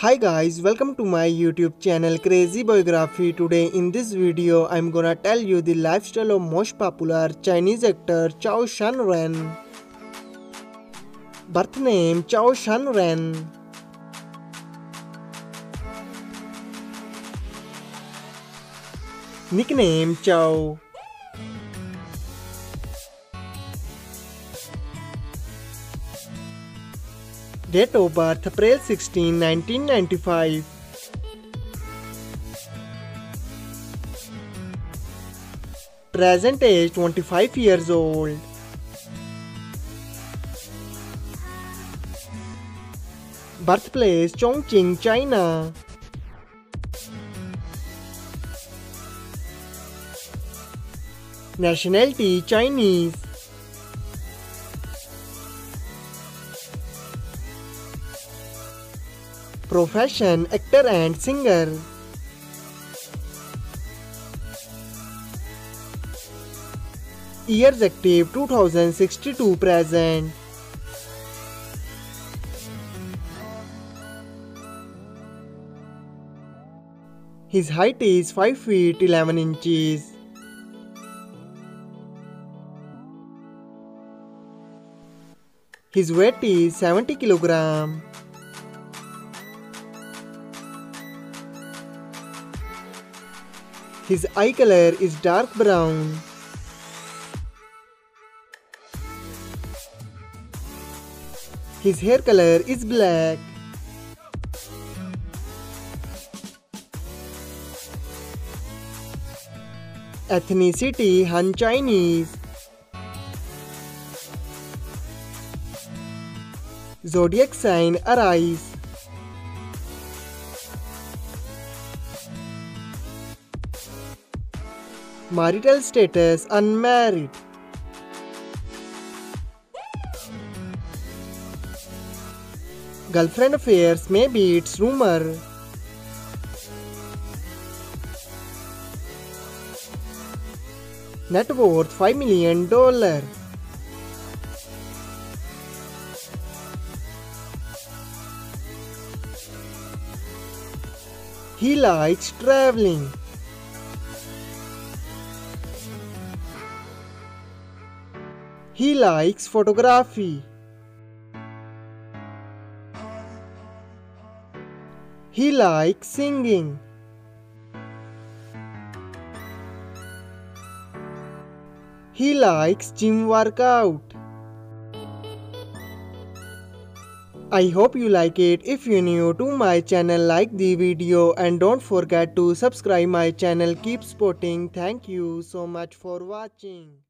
Hi guys, welcome to my YouTube channel Crazy Biography. Today in this video I'm gonna tell you the lifestyle of most popular Chinese actor Zhao Shun Ran. Birth name Zhao Shun Ran. Nickname Zhao. Date of birth April 16, 1995. Present age 25 years old. Birthplace Chongqing, China. Nationality Chinese. Profession actor and singer. Years active 2062 present. His height is 5 feet 11 inches. His weight is 70 kilograms. His eye color is dark brown. His hair color is black. Ethnicity Han Chinese. Zodiac sign Aries. Marital status unmarried. Girlfriend affairs may be its rumor. Net worth $5 million. He likes traveling. He likes photography. He likes singing. He likes gym workout. I hope you like it. If you're new to my channel, like the video and don't forget to subscribe my channel. Keep supporting. Thank you so much for watching.